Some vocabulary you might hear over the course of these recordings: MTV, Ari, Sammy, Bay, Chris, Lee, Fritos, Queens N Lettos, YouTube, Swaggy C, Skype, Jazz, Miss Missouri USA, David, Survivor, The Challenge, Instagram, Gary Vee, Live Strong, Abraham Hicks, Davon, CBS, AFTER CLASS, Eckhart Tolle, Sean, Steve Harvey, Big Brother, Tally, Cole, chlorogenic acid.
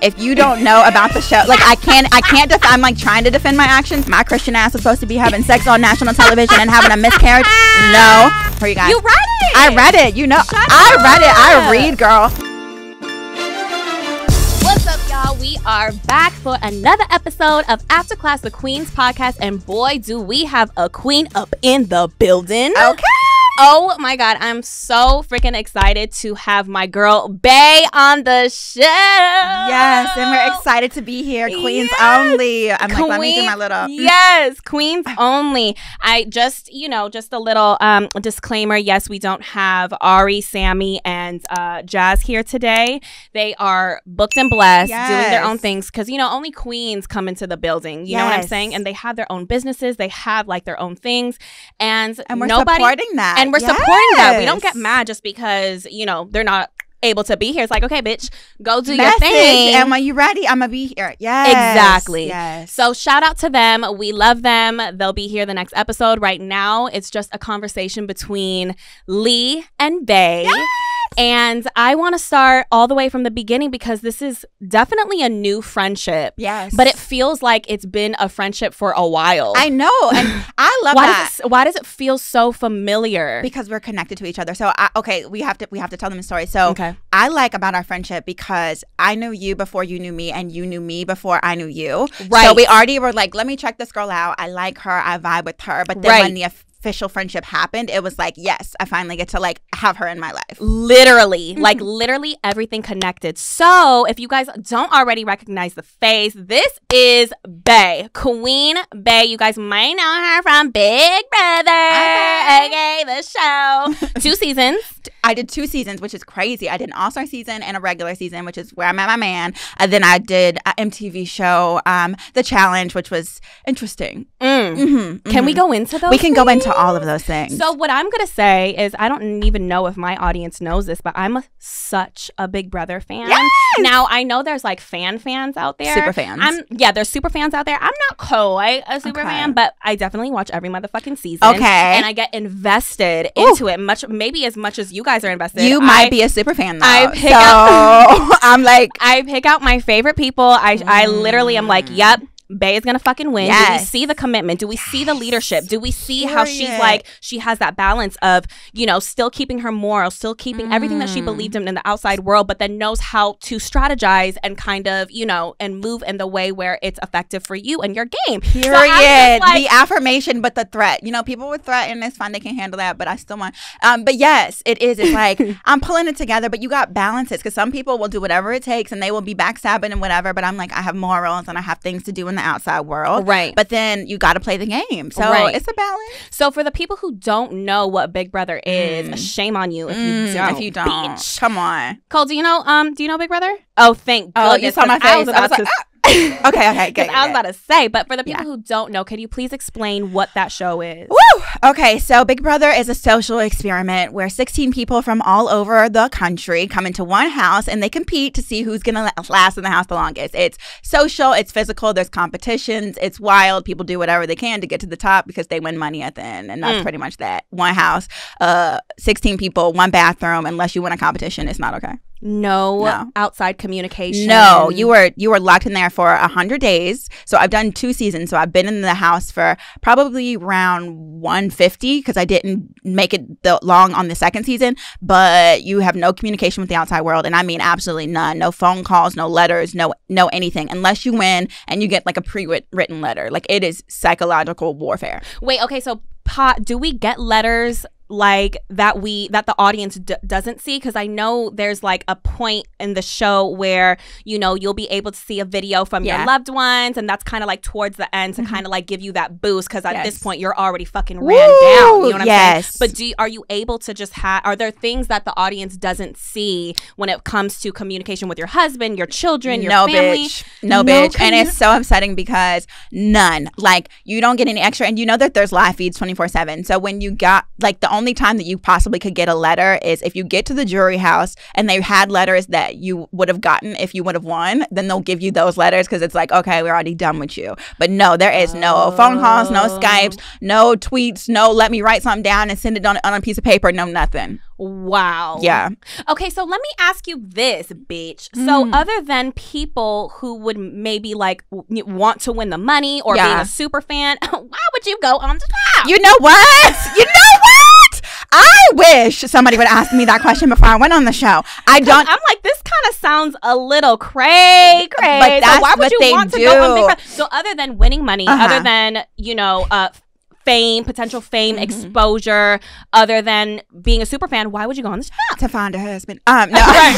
if you don't know about the show, like I can't I'm like trying to defend my actions. My Christian ass is supposed to be having sex on national television and having a miscarriage. No. Here you guys. You read it. I read it. You know, I read it. I read, girl. What's up, y'all? We are back for another episode of After Class, the Queens podcast. And boy, do we have a queen up in the building. Okay. Oh my God, I'm so freaking excited to have my girl Bay on the show. Yes, and we're excited to be here. Queens only. I'm like, let me do my little. Yes, Queens only. I just, you know, just a little disclaimer. Yes, we don't have Ari, Sammy, and Jazz here today. They are booked and blessed, doing their own things. Because, you know, only queens come into the building. You know what I'm saying? And they have their own businesses. They have like their own things. And we're supporting that. And we're supporting that. We don't get mad just because, you know, they're not able to be here. It's like, okay, bitch, go do your thing. And when you're ready, I'm going to be here. Yes. Exactly. Yes. So shout out to them. We love them. They'll be here the next episode. Right now, it's just a conversation between Lee and Bay. Yes. And I want to start all the way from the beginning because this is definitely a new friendship. Yes. But it feels like it's been a friendship for a while. I know. And I love that. Why does it feel so familiar? Because we're connected to each other. So, okay, we have to tell them a story. So I like about our friendship because I knew you before you knew me and you knew me before I knew you. Right. So we already were like, let me check this girl out. I like her. I vibe with her. But then when the official friendship happened, it was like, yes, I finally get to like have her in my life. Literally, like literally everything connected. So if you guys don't already recognize the face, this is Bay, Queen Bay. You guys might know her from Big Brother. Okay, the show. 2 seasons. I did 2 seasons, which is crazy. I did an all-star season and a regular season, which is where I met my man. And then I did an MTV show, The Challenge, which was interesting. Can we go into those? We can go into all of those things. So what I'm gonna say is I don't even know if my audience knows this, but I'm such a Big Brother fan. Yes! Now I know there's like fans out there. Super fans. There's super fans out there. I'm not quite a super fan, but I definitely watch every motherfucking season. Okay. And I get invested into it, maybe as much as you guys are invested. You might be a super fan though. I pick out my favorite people. I literally am like, yep, Bay is gonna fucking win. Yes. Do we see the commitment? Do we see the leadership? Do we see how she's like, she has that balance of, you know, still keeping her morals, still keeping everything that she believed in the outside world, but then knows how to strategize and kind of, you know, and move in the way where it's effective for you and your game. Period. So like, the affirmation, but the threat. You know, people with threat, and it's fine, they can handle that, but I still want. But yes, it is. It's like, I'm pulling it together, but you got balances because some people will do whatever it takes and they will be backstabbing and whatever, but I'm like, I have morals and I have things to do in the outside world, right? But then you got to play the game, so it's a balance. So for the people who don't know what Big Brother is, shame on you if you don't. If you don't, bitch. Come on, Cole. Do you know Big Brother? Oh, thank goodness. You saw my face. Okay, good. I was about to say, but for the people who don't know, could you please explain what that show is? Woo! Okay, so Big Brother is a social experiment where 16 people from all over the country come into one house and they compete to see who's gonna last in the house the longest. It's social, it's physical, there's competitions, it's wild. People do whatever they can to get to the top because they win money at the end, and that's pretty much that. One house, 16 people, one bathroom. Unless you win a competition, it's not okay. No outside communication. No, you were locked in there for 100 days. So I've done 2 seasons. So I've been in the house for probably around 150 because I didn't make it long on the second season. But you have no communication with the outside world, and I mean absolutely none. No phone calls, no letters, no anything, unless you win and you get like a pre-written letter. Like, it is psychological warfare. Wait, okay, so do we get letters like that the audience doesn't see? Because I know there's like a point in the show where, you know, you'll be able to see a video from your loved ones, and that's kind of like towards the end to kind of like give you that boost because at this point you're already fucking ran down. You know what I'm saying? But are you able to just have, are there things that the audience doesn't see when it comes to communication with your husband, your children, your family? Bitch. No bitch. And it's so upsetting because none. Like, you don't get any extra, and you know that there's live feeds 24/7. So when you got like the only time that you possibly could get a letter is if you get to the jury house and they had letters that you would have gotten if you would have won, then they'll give you those letters because it's like, okay, we're already done with you. But no, there is no phone calls, no Skypes, no tweets, no let me write something down and send it on a piece of paper, no nothing. Wow. Yeah. Okay, so let me ask you this, bitch. So other than people who would maybe like want to win the money or being a super fan, why would you go on the top? You know what? You know what? I wish somebody would ask me that question before I went on the show. I don't. I'm like, this kind of sounds a little cray-cray. But that's so why would what you they want do. To go on Big Brother? So other than winning money, other than, you know, fame, potential fame, exposure, other than being a super fan, why would you go on the show? To find a husband. No.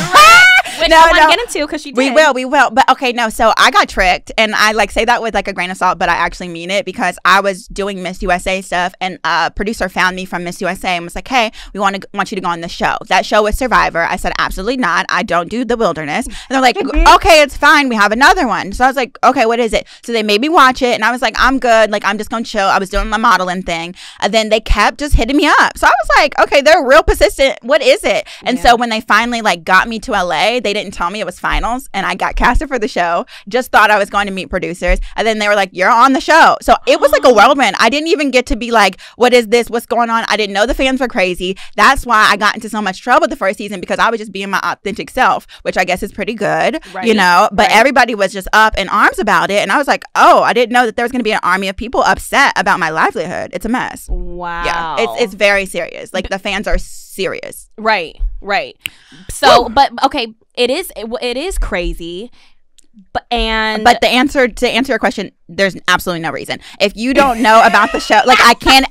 Which no, I want to get into because she did. We will. But okay, no, so I got tricked, and I like say that with like a grain of salt, but I actually mean it because I was doing Miss USA stuff, and a producer found me from Miss USA and was like, hey, we want you to go on the show. That show was Survivor. I said, absolutely not. I don't do the wilderness. And they're like, okay, it's fine. We have another one. So I was like, okay, what is it? So they made me watch it, and I was like, I'm good. Like, I'm just going to chill. I was doing my modeling thing. And then they kept just hitting me up. So I was like, okay, they're real persistent. What is it? And so when they finally like got me to LA, they didn't tell me it was finals, and I got casted for the show. Just thought I was going to meet producers, and then they were like, you're on the show. So it was like a whirlwind. I didn't even get to be like, what is this? What's going on? I didn't know the fans were crazy. That's why I got into so much trouble the first season, because I was just being my authentic self, which I guess is pretty good, you know, but everybody was just up in arms about it, and I was like, oh, I didn't know that there was going to be an army of people upset about my livelihood. It's a mess. Wow. Yeah, it's very serious. Like, the fans are serious. Right. So, but okay, it is crazy. But to answer your question, there's absolutely no reason. If you don't know about the show, like I can't.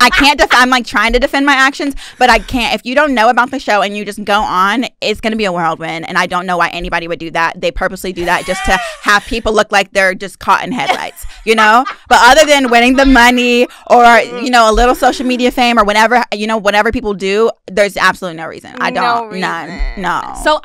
I'm like trying to defend my actions, but I can't. If you don't know about the show and you just go on, it's gonna be a whirlwind. And I don't know why anybody would do that. They purposely do that just to have people look like they're just caught in headlights, you know. But other than winning the money or you know a little social media fame or whatever, you know, whatever people do, there's absolutely no reason. I don't. No reason. None. No. So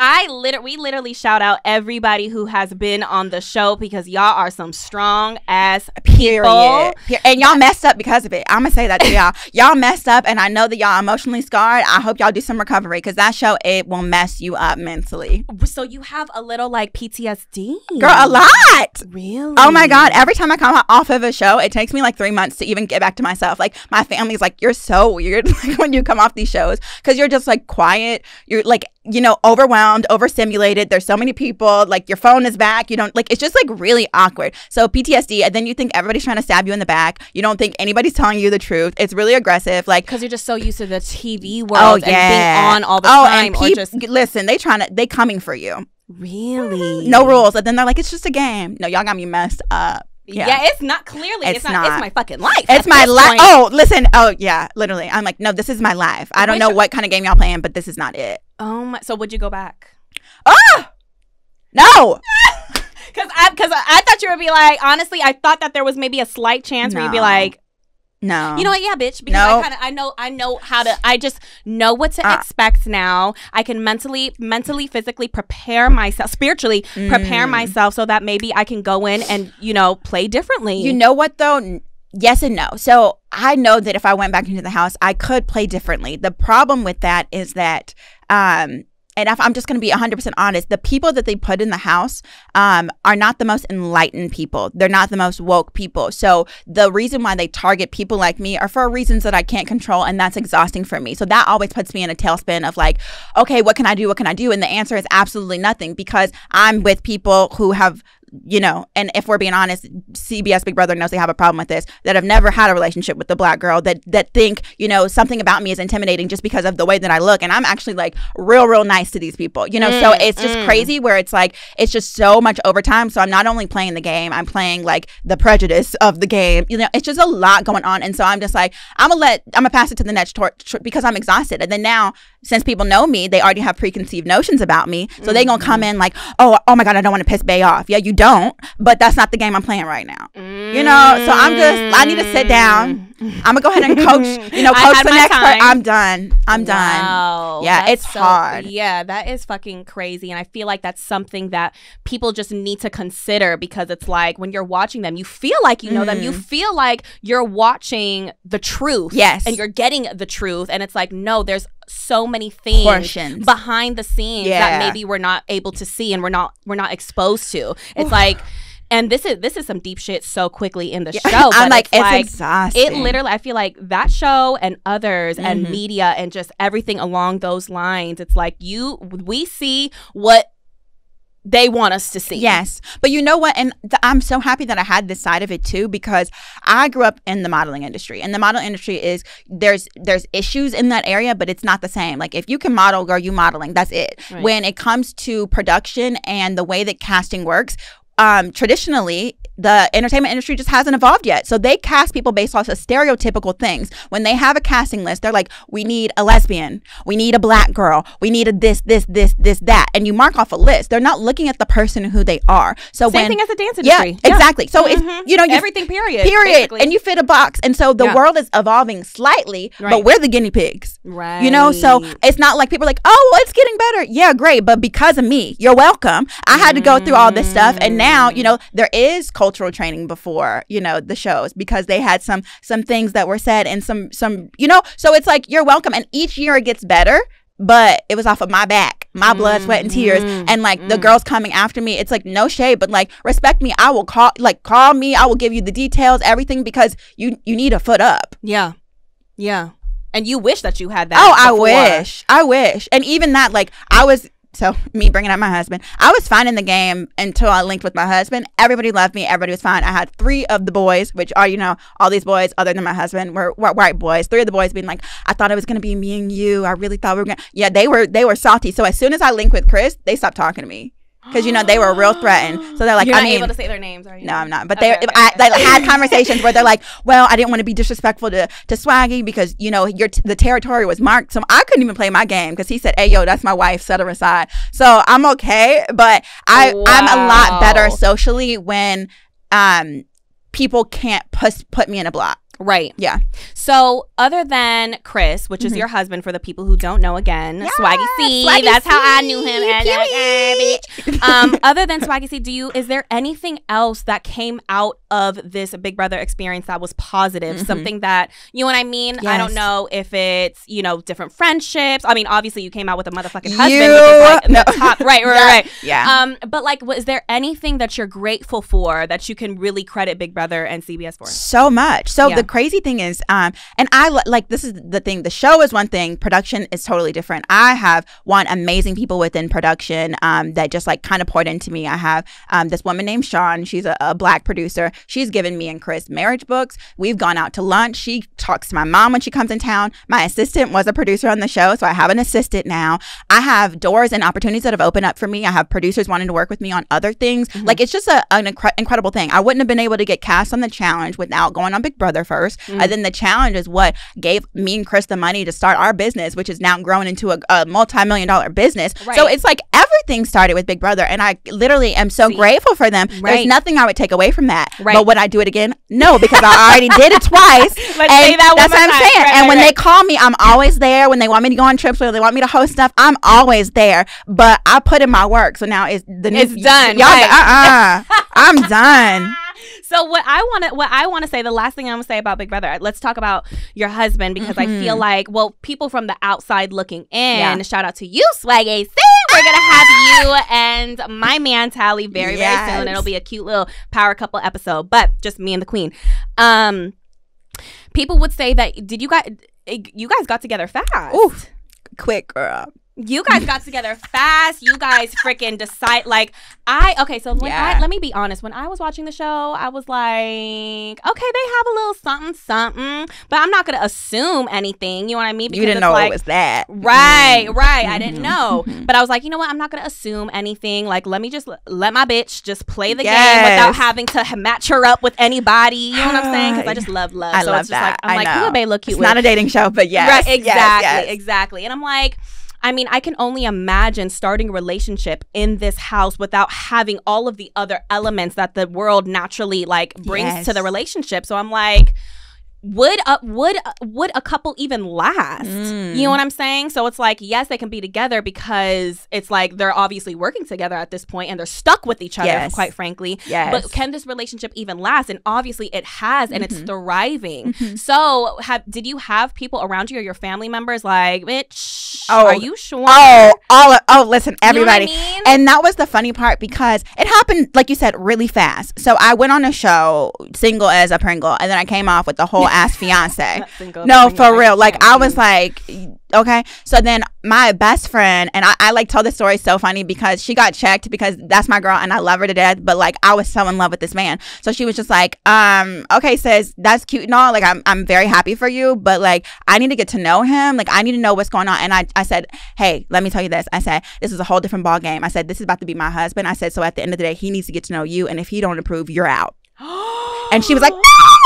we literally shout out everybody who has been on the show because y'all are some strong ass people. And y'all messed up because of it. I'm gonna say that to y'all. Y'all messed up, and I know that y'all emotionally scarred. I hope y'all do some recovery because that show, it will mess you up mentally. So you have a little like PTSD? Girl, a lot. Really? Oh my God. Every time I come off of a show, it takes me like 3 months to even get back to myself. Like my family's like, you're so weird like when you come off these shows because you're just like quiet. You're like, you know, overwhelmed, overstimulated. There's so many people. Like your phone is back. You don't like. It's just like really awkward. So PTSD, and then you think everybody's trying to stab you in the back. You don't think anybody's telling you the truth. It's really aggressive, like because you're just so used to the TV world and being on all the time. And listen, they coming for you. Really? No rules. And then they're like, it's just a game. No, y'all got me messed up. Yeah, it's not clearly. It's not. It's my fucking life. It's my life. Oh, listen. Oh, yeah. Literally, I'm like, no, this is my life. I don't know what kind of game y'all playing, but this is not it. Oh my. So would you go back? Ah, no. Because I thought you would be like, honestly, I thought that there was maybe a slight chance where you'd be like, no, you know what, yeah, bitch. Because I know how to. I just know what to expect now. I can mentally, physically prepare myself, spiritually prepare myself so that maybe I can go in and you know play differently. You know what though? Yes and no. So I know that if I went back into the house, I could play differently. The problem with that is that. And if I'm just going to be 100% honest, the people that they put in the house are not the most enlightened people. They're not the most woke people. So the reason why they target people like me are for reasons that I can't control, and that's exhausting for me. So that always puts me in a tailspin of like, okay, what can I do? What can I do? And the answer is absolutely nothing because I'm with people who have, you know, and if we're being honest, CBS Big Brother knows they have a problem with this, that have never had a relationship with the black girl, that think, you know, something about me is intimidating just because of the way that I look. And I'm actually like real nice to these people, you know, so it's just crazy where it's like, it's just so much overtime. So I'm not only playing the game, I'm playing like the prejudice of the game, you know, it's just a lot going on. And so I'm just like, I'm gonna pass it to the next because I'm exhausted. And then now, since people know me, they already have preconceived notions about me. So they gonna come in like, oh my God, I don't want to piss Bay off. Yeah, you don't, but that's not the game I'm playing right now. You know, so I need to sit down I'm gonna go ahead and coach, you know, coach the next part. I'm done. I'm done. Yeah, it's hard. Yeah, that is fucking crazy. And I feel like that's something that people just need to consider, because it's like when you're watching them, you feel like you know them. You feel like you're watching the truth. Yes. And you're getting the truth. And it's like, no, there's so many things behind the scenes that maybe we're not able to see and we're not exposed to. It's like, and this is some deep shit so quickly in the show. I'm like, it's exhausting. It literally, I feel like that show and others and media and just everything along those lines, it's like we see what they want us to see. Yes. But you know what? And I'm so happy that I had this side of it too, because I grew up in the modeling industry, and the model industry is, there's issues in that area, but it's not the same. Like, if you can model, girl, you modeling, that's it. Right. When it comes to production and the way that casting works, traditionally, the entertainment industry just hasn't evolved yet. So they cast people based off of stereotypical things. When they have a casting list, they're like, we need a lesbian, we need a black girl, we need a this, that. And you mark off a list. They're not looking at the person who they are. So Same thing as the dance industry. Yeah, exactly. So it's, you know, everything period. Basically. And you fit a box. And so the world is evolving slightly, but we're the guinea pigs. Right. You know, so it's not like people are like, oh, well, it's getting better. Yeah, great. But because of me, you're welcome. I had to go through all this stuff. And now, you know, there is cultural training before, you know, the shows, because they had some things that were said and some, you know, so it's like, you're welcome. And each year it gets better, but it was off of my back, my blood, sweat and tears. And like the girls coming after me, it's like, no shade, but like, respect me. I will call me. I will give you the details, everything, because you need a foot up. Yeah. Yeah. And you wish that you had that. Oh, before. I wish. And even that, like, so me bringing up my husband, I was fine in the game until I linked with my husband. Everybody loved me. Everybody was fine. I had three of the boys, which are, you know, all these boys other than my husband were white boys. Three of the boys being like, I thought it was going to be me and you. I really thought we were going to. Yeah, they were salty. So as soon as I linked with Chris, they stopped talking to me. Because, you know, they were real threatened. So they're like, you're not able to say their names, are you? No, I'm not. But they had conversations where they're like, well, I didn't want to be disrespectful to Swaggy because, you know, the territory was marked. So I couldn't even play my game because he said, hey, yo, that's my wife, set her aside. So I'm okay. But I'm a lot better socially when people can't put me in a block. Right. Yeah. So other than Chris, which is your husband, for the people who don't know, again, Swaggy C. Swaggy that's C. how I knew him. And other than Swaggy C, is there anything else that came out of this Big Brother experience that was positive? Something that, you know what I mean? Yes. I don't know if it's, you know, different friendships. I mean, obviously you came out with a motherfucking husband, which is like the top. Right. Yeah. But like, was there anything that you're grateful for that you can really credit Big Brother and CBS for? So much. So the crazy thing is, and I like, this is the thing, the show is one thing, production is totally different. I have amazing people within production that just like kind of poured into me. I have this woman named Sean. She's a black producer. She's given me and Chris marriage books. We've gone out to lunch. She talks to my mom when she comes in town. My assistant was a producer on the show, so I have an assistant now. I have doors and opportunities that have opened up for me. I have producers wanting to work with me on other things. Like, it's just an incredible thing. I wouldn't have been able to get cast on The Challenge without going on Big Brother first, and then The Challenge is what gave me and Chris the money to start our business, which is now grown into a multi-million-dollar business. So it's like everything started with Big Brother, and I literally am so grateful for them. There's nothing I would take away from that. But would I do it again? No, because I already did it twice. Let's say that that's what I'm saying. And when they call me, I'm always there. When they want me to go on trips, when they want me to host stuff, I'm always there. But I put in my work, so now it's done. Y'all, I'm done. So what I want to say, the last thing I'm going to say about Big Brother, let's talk about your husband, because I feel like, well, people from the outside looking in, shout out to you, Swaggy C. We're going to have you and my man Tally very, very soon. It'll be a cute little power couple episode, but just me and the queen. People would say that, you guys got together fast. Ooh, quick, girl. You guys got together fast. You guys freaking decide, like, let me be honest. When I was watching the show, I was like, okay, they have a little something, but I'm not going to assume anything. You know what I mean? Because you didn't know, like, it was that. Right. I didn't know. But I was like, you know what? I'm not going to assume anything. Like, let me just let my bitch just play the game without having to match her up with anybody. You know what I'm saying? Because I just love love. So I love it's just that. Like, I'm like, who would Bay look cute with? It's not a dating show, but yes. Right, exactly. And I'm like, I mean, I can only imagine starting a relationship in this house without having all of the other elements that the world naturally, like, brings to the relationship. So I'm like, would a couple even last? You know what I'm saying? So it's like, yes, they can be together because it's like they're obviously working together at this point and they're stuck with each other, quite frankly. But can this relationship even last? And obviously it has, and it's thriving. So did you have people around you or your family members like, bitch, are you sure? Listen, everybody. You know what I mean? And that was the funny part because it happened, like you said, really fast. So I went on a show, single as a Pringle, and then I came off with the whole ass fiance. No, for real. Like, I was like, okay. So then my best friend, and I like told the story so funny because she got checked because that's my girl and I love her to death, but like I was so in love with this man. So she was just like, okay, sis, that's cute and all. Like, I'm very happy for you, but like I need to get to know him. Like, I need to know what's going on. And I said, hey, let me tell you this. I said, this is a whole different ball game. I said, this is about to be my husband. I said, so at the end of the day, he needs to get to know you, and if he don't approve, you're out. And she was like, no.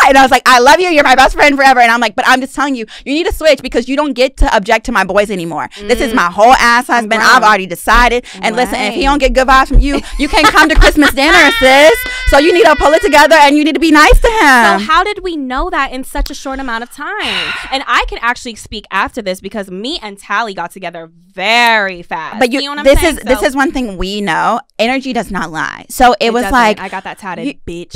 And I was like, I love you. You're my best friend forever. And I'm like, but I'm just telling you, you need to switch because you don't get to object to my boys anymore. This is my whole ass husband. I've already decided. And listen, if he don't get good vibes from you, you can't come to Christmas dinner, sis. So you need to pull it together and you need to be nice to him. So how did we know that in such a short amount of time? And I can actually speak after this because me and Tally got together very fast. But you know what I'm saying? This is one thing we know. Energy does not lie. So it was like, I got that tatted, bitch.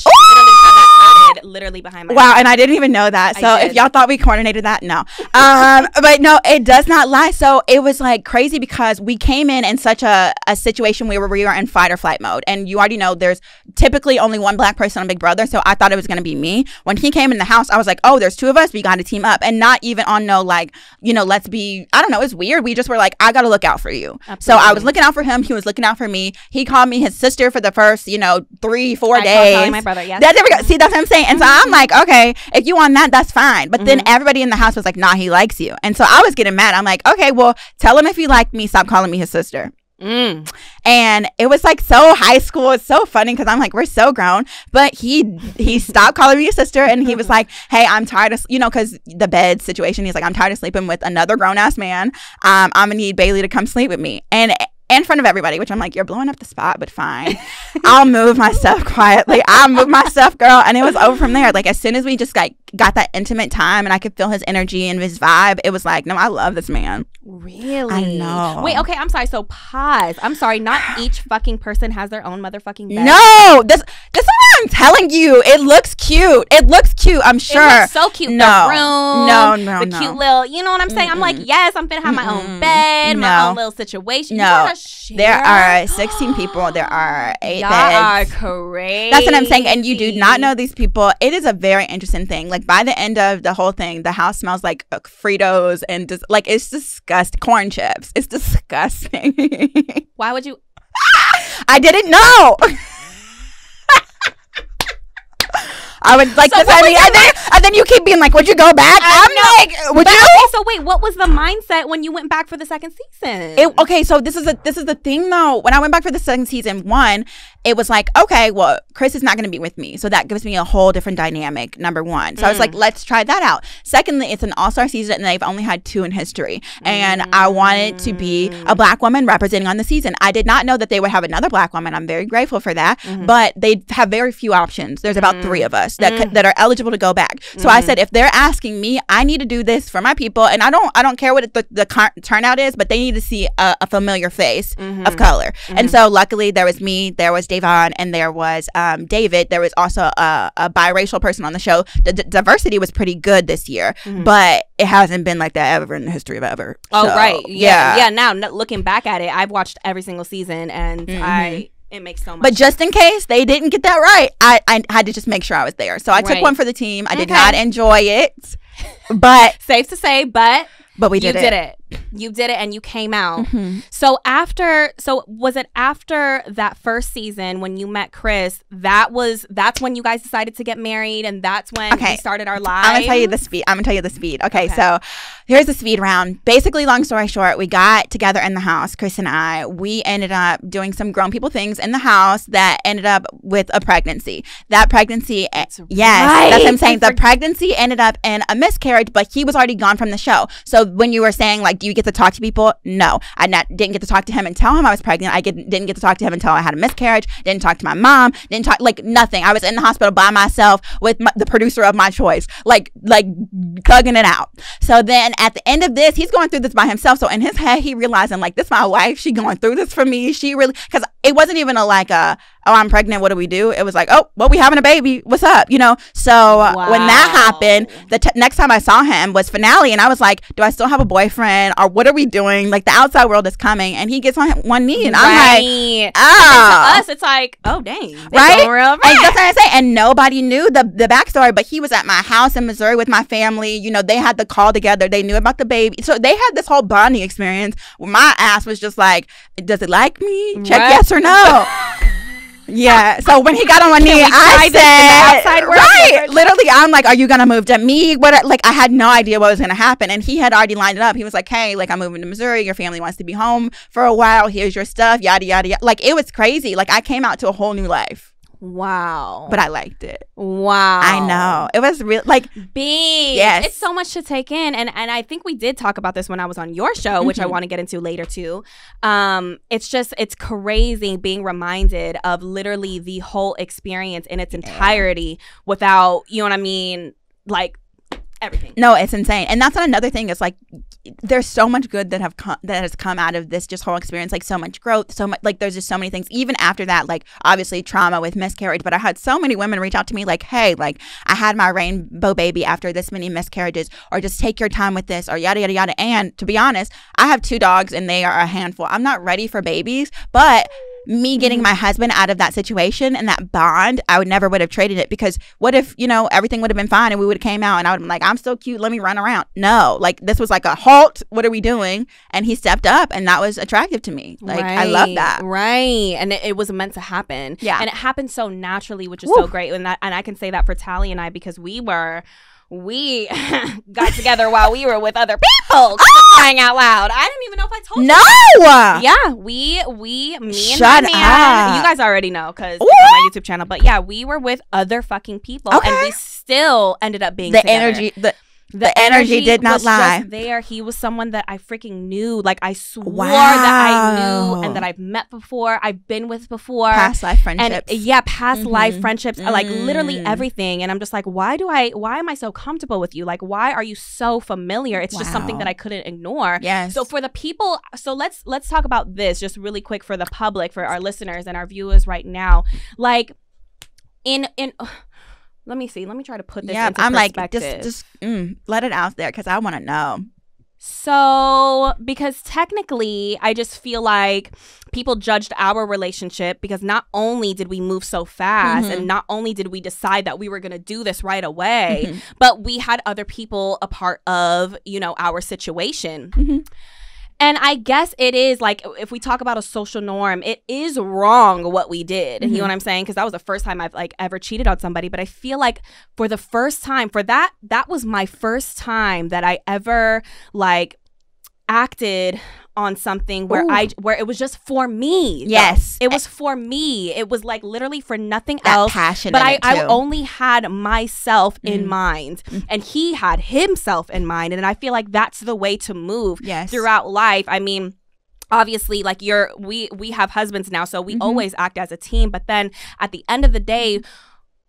Literally behind my head. And I didn't even know that. So if y'all thought we coordinated that, no. But no, it does not lie. So it was like crazy because we came in such a situation where we were in fight or flight mode. And you already know there's typically only one black person on Big Brother. So I thought it was going to be me. When he came in the house, I was like, oh, there's two of us. We got to team up. And not even on no, like, you know, let's be, I don't know. It's weird. We just were like, I got to look out for you. Absolutely. So I was looking out for him. He was looking out for me. He called me his sister for the first, you know, 3-4 days. Calling my brother, there we go. See, that's what I'm saying. And so I'm like, okay, if you want that, that's fine. But then everybody in the house was like, nah, he likes you. And so I was getting mad. I'm like, okay, well, tell him if you like me, stop calling me his sister. And it was like so high school. It's so funny because I'm like, we're so grown. But he stopped calling me a sister, and he was like, hey, I'm tired of, you know, because the bed situation. He's like, I'm tired of sleeping with another grown ass man. I'm gonna need Bailey to come sleep with me. And in front of everybody, which I'm like, you're blowing up the spot, but fine. I'll move myself quietly. I'll move myself, girl. And it was over from there. Like, as soon as we just like got that intimate time and I could feel his energy and his vibe, it was like, no, I love this man. Really? I know. Wait, okay, I'm sorry. So pause. I'm sorry. Not each fucking person has their own motherfucking bed. No, this is what I'm telling you. It looks cute. It looks cute. I'm sure. It looks so cute. No, the room. No. Cute little. You know what I'm saying? I'm like, yes, I'm finna have my own bed, my own little situation. No. There are 16 people. There are 8 beds. Y'all are crazy. That's what I'm saying. And you do not know these people. It is a very interesting thing. Like, by the end of the whole thing, the house smells like Fritos and just like, it's disgusting. Corn chips. It's disgusting. Why would you? I didn't know. I would like so this. And then you keep being like, would you go back? I'm like, would you? Okay, so wait, what was the mindset when you went back for the second season? Okay, so this is the thing though. When I went back for the second season, one, it was like, okay, well, Chris is not going to be with me, so that gives me a whole different dynamic. Number one, so I was like, let's try that out. Secondly, it's an all-star season, and they've only had 2 in history, and I wanted to be a black woman representing on the season. I did not know that they would have another black woman. I'm very grateful for that, but they have very few options. There's about 3 of us that that are eligible to go back. So I said, if they're asking me, I need to do this for my people, and I don't care what the turnout is, but they need to see a familiar face of color. And so luckily, there was me, there was Davon, and there was David. There was also a biracial person on the show. The diversity was pretty good this year, but it hasn't been like that ever in the history of ever. Oh, so, right. Yeah. Now, looking back at it, I've watched every single season, and it makes so much sense. But just in case they didn't get that right, I had to just make sure I was there. So I took one for the team. I did not enjoy it, but safe to say, but we did it. You did it and you came out. So was it after that first season when you met Chris, that's when you guys decided to get married, and that's when we started our lives? I'm gonna tell you the speed. Okay, so here's the speed round. Basically, long story short, we got together in the house, Chris and I. We ended up doing some grown people things in the house that ended up with a pregnancy. That pregnancy, that's what I'm saying. The pregnancy ended up in a miscarriage, but he was already gone from the show. So when you were saying like, do you get to talk to people? No, I didn't get to talk to him and tell him I was pregnant. I didn't get to talk to him until I had a miscarriage. Didn't talk to my mom. Didn't talk, like, nothing. I was in the hospital by myself with the producer of my choice, like thugging it out. So then at the end of this, he's going through this by himself. So in his head, he realizing, like, this my wife. She going through this for me. She really, because it wasn't even like a, oh, I'm pregnant, what do we do? It was like, oh, well, we having a baby, what's up, you know? So wow. When that happened, the next time I saw him was finale, and I was like, do I still have a boyfriend, or what are we doing? Like, the outside world is coming, and he gets on one knee, and I'm like, oh. And to us, it's like, oh, dang. Right? Real, and that's what I say. And nobody knew the backstory, but he was at my house in Missouri with my family. You know, they had the call together. They knew about the baby. So they had this whole bonding experience where my ass was just like, does it like me? Check right. Yes or no. Yeah, so when he got on one knee, I said, right, literally, I'm like, are you gonna move to me? What? Like, I had no idea what was gonna happen, and he had already lined it up. He was like, hey, like, I'm moving to Missouri, your family wants to be home for a while, here's your stuff, yada yada yada. Like, it was crazy. Like, I came out to a whole new life. Wow. But I liked it. Wow. I know. It was real, like, big. Yes. It's so much to take in. And I think we did talk about this when I was on your show, which I want to get into later too. It's just, it's crazy being reminded of literally the whole experience in its entirety without, you know what I mean? Like, everything. No, it's insane. And that's another thing. It's like, there's so much good that has come out of this just whole experience, like so much growth, so much, like, there's just so many things even after that, like obviously trauma with miscarriage, but I had so many women reach out to me like, hey, like, I had my rainbow baby after this many miscarriages, or just take your time with this, or yada yada yada. And to be honest, I have 2 dogs and they are a handful. I'm not ready for babies, but me getting my husband out of that situation and that bond, I would never have traded it, because what if, you know, everything would have been fine and we would have came out and I would have been like, I'm so cute, let me run around. No, like, this was like a halt, what are we doing? And he stepped up, and that was attractive to me. Like, right, I love that. Right. And it was meant to happen. Yeah. And it happened so naturally, which is Woo. So great. And I can say that for Tally and I, because we got together while we were with other people, crying out loud. I didn't even know if I told you. No! Yeah, me and my man. You guys already know because on my YouTube channel. But yeah, we were with other fucking people, and we still ended up being together. The energy did not lie. Just there, he was someone that I freaking knew. Like, I swore that I knew, and that I've met before, I've been with before. Past life friendships. And, yeah, past life friendships. Like, literally everything. And I'm just like, why am I so comfortable with you? Like, why are you so familiar? It's just something that I couldn't ignore. Yes. So for the people, so let's talk about this just really quick for the public, for our listeners and our viewers right now. Like, let me see. Let me try to put this into perspective. Yeah, I'm like, just let it out there, because I want to know. So, because technically, I just feel like people judged our relationship because not only did we move so fast and not only did we decide that we were going to do this right away, but we had other people a part of, you know, our situation. And I guess it is, like, if we talk about a social norm, it is wrong what we did. You know what I'm saying? Because that was the first time I've, like, ever cheated on somebody. But I feel like for the first time, for that was my first time that I ever, like, acted on something where where it was just for me. Yes, though. It was for me. It was like literally for nothing else. Passion, but I only had myself in mind, and he had himself in mind, and I feel like that's the way to move throughout life. I mean, obviously, like, we have husbands now, so we always act as a team. But then at the end of the day,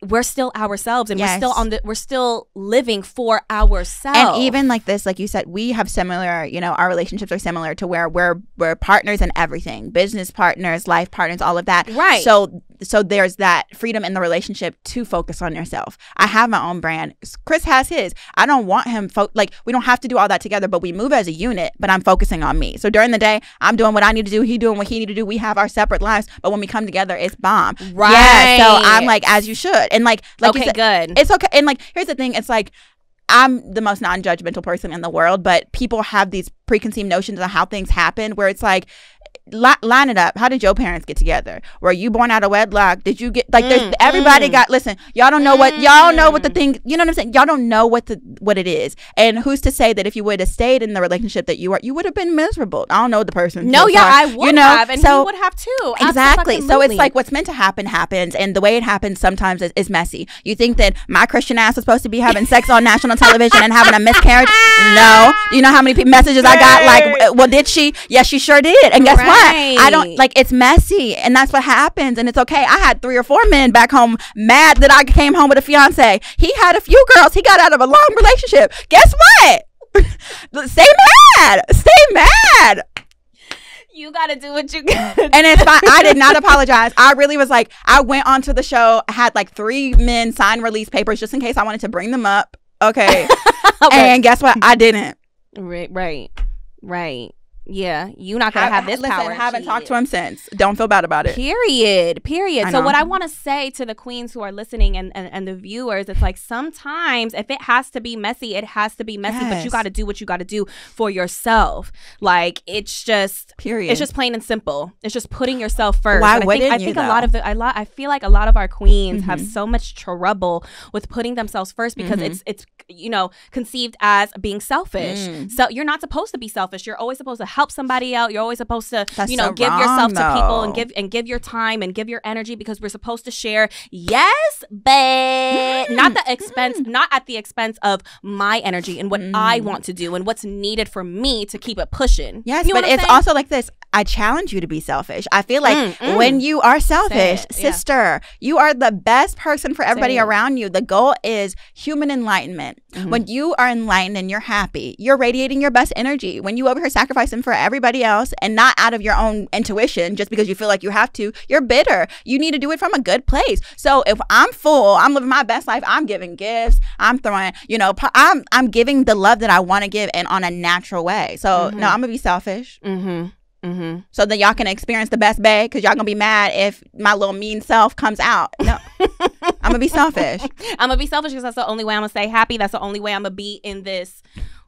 we're still ourselves, and we're still living for ourselves. And even like this, like you said, we have similar, you know, our relationships are similar to where we're partners in everything, business partners, life partners, all of that. Right. So there's that freedom in the relationship to focus on yourself. I have my own brand. Chris has his. I don't want him, like, we don't have to do all that together, but we move as a unit, but I'm focusing on me. So during the day, I'm doing what I need to do. He doing what he need to do. We have our separate lives, but when we come together, it's bomb. Right. Yeah, so I'm like, as you should. And like okay, you said, good. It's okay. And like, here's the thing. It's like, I'm the most non-judgmental person in the world, but people have these preconceived notions of how things happen where it's like, line it up. How did your parents get together? Were you born out of wedlock? Did you get like there's everybody got listen, y'all don't know what y'all know what the thing, you know what I'm saying? Y'all don't know what it is. And who's to say that if you would have stayed in the relationship that you are, you would have been miserable. I don't know the person. No, yeah, I would have, and so, he would have too. Exactly. So it's like what's meant to happen happens, and the way it happens sometimes is messy. You think that my Christian ass was supposed to be having sex on national television and having a miscarriage? No. You know how many messages I got like, well, did she? Yes, she sure did. And guess what? I don't like, it's messy, and that's what happens, and it's okay. I had 3 or 4 men back home mad that I came home with a fiance. He had a few girls. He got out of a long relationship. Guess what? Stay mad. Stay mad. You gotta do what you gotta do. And it's fine. I did not apologize. I really was like, I went onto the show. I had like 3 men sign release papers just in case I wanted to bring them up. Okay. And guess what? I didn't. Right. Yeah, you're not gonna have this power. I haven't talked to him since. Don't feel bad about it. Period. So what I want to say to the queens who are listening and the viewers, it's like sometimes if it has to be messy, it has to be messy. Yes. But you got to do what you got to do for yourself. Like it's just period. It's just plain and simple. It's just putting yourself first. Why wouldn't you? I think a lot of I feel like a lot of our queens have so much trouble with putting themselves first because it's you know conceived as being selfish. So you're not supposed to be selfish. You're always supposed to help somebody out. You're always supposed to, you know, give yourself to people and give your time and give your energy because we're supposed to share. Yes, but not the expense, not at the expense of my energy and what I want to do and what's needed for me to keep it pushing. Yes, but it's also like this. I challenge you to be selfish. I feel like when you are selfish, sister, you are the best person for everybody around you. The goal is human enlightenment. When you are enlightened and you're happy, you're radiating your best energy. When you over here sacrificing for everybody else and not out of your own intuition just because you feel like you have to, you're bitter. You need to do it from a good place. So if I'm full, I'm living my best life. I'm giving gifts. I'm throwing, you know, I'm giving the love that I want to give and on a natural way. So no, I'm gonna be selfish. So that y'all can experience the best bay, because y'all gonna be mad if my little mean self comes out. No, I'm gonna be selfish. I'm gonna be selfish because that's the only way I'm gonna stay happy. That's the only way I'm gonna be in this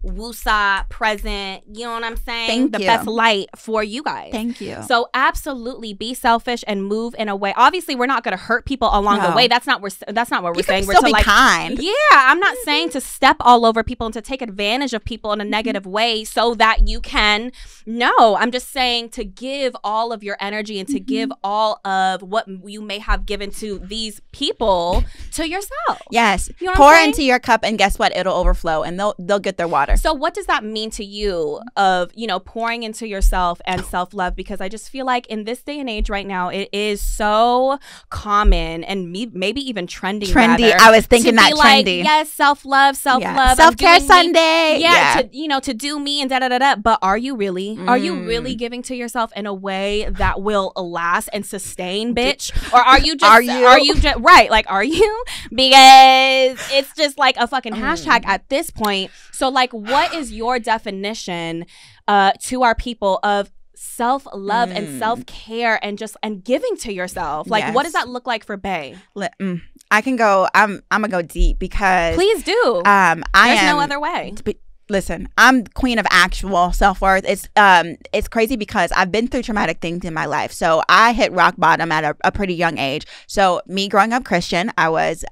woosah present. You know what I'm saying? Thank you. The best light for you guys. Thank you. So absolutely be selfish and move in a way. Obviously, we're not gonna hurt people along the way. That's not what we're saying. We're still to be like kind. Yeah, I'm not saying to step all over people and to take advantage of people in a negative way so that you can. No, I'm just saying to give all of your energy and to give all of what you may have given to these people to yourself. Yes. You know, pour into your cup, and guess what? It'll overflow, and they'll get their water. So what does that mean to you of, you know, pouring into yourself and self-love? Because I just feel like in this day and age right now, it is so common and maybe even trendy. Trendy. I was thinking that trendy. Like, yes, self-love, self-love. Yeah. Self-care Sunday. Yeah. To, you know, to do me and da-da-da-da. But are you really? Are you really giving to yourself in a way that will last and sustain, bitch? Or are you just are you just right, like, are you? Because it's just like a fucking hashtag at this point. So like, what is your definition to our people of self-love and self-care and just and giving to yourself? Like, what does that look like for Bay? I can go I'm gonna go deep, because please do. There's no other way. Listen, I'm queen of actual self-worth. It's crazy because I've been through traumatic things in my life. So I hit rock bottom at a pretty young age. So me growing up Christian, I was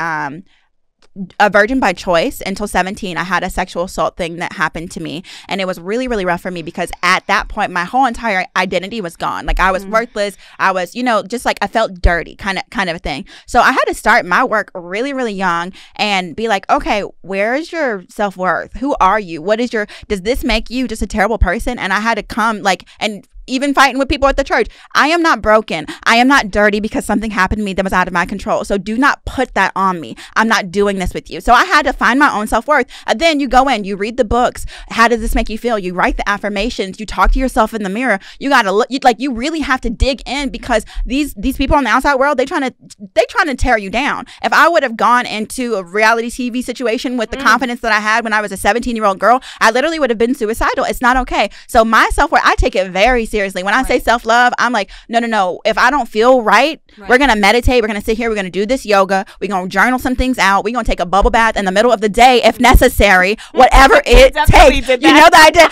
a virgin by choice until 17. I had a sexual assault thing that happened to me, and it was really, really rough for me because at that point my whole entire identity was gone. Like, I was worthless. I was, you know, just like I felt dirty, kind of a thing. So I had to start my work really, really young and be like, okay, where is your self-worth? Who are you? What is your, does this make you just a terrible person? And I had to come like, and even fighting with people at the church, I am not broken. I am not dirty because something happened to me that was out of my control. So do not put that on me. I'm not doing this with you. So I had to find my own self-worth. And then you go in, you read the books. How does this make you feel? You write the affirmations. You talk to yourself in the mirror. You got to look, like, you really have to dig in, because these people in the outside world, they trying to tear you down. If I would have gone into a reality TV situation with the confidence that I had when I was a 17-year-old girl, I literally would have been suicidal. It's not okay. So my self-worth, I take it very seriously. seriously. When I say self-love, I'm like, no, no, no. If I don't feel right, we're going to meditate. We're going to sit here. We're going to do this yoga. We're going to journal some things out. We're going to take a bubble bath in the middle of the day if necessary, whatever it takes. You know that I did.